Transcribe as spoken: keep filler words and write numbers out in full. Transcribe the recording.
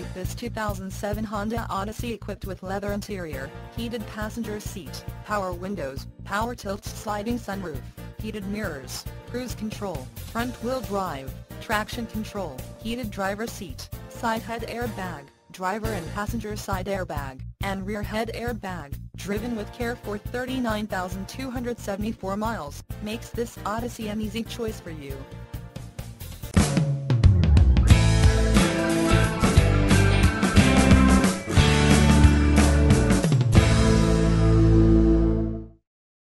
like this two thousand seven Honda Odyssey equipped with leather interior, heated passenger seat, power windows, power tilt sliding sunroof, heated mirrors, cruise control, front wheel drive, traction control, heated driver seat, side head airbag, driver and passenger side airbag, and rear head airbag, driven with care for thirty-nine thousand two hundred seventy-four miles, makes this Odyssey an easy choice for you.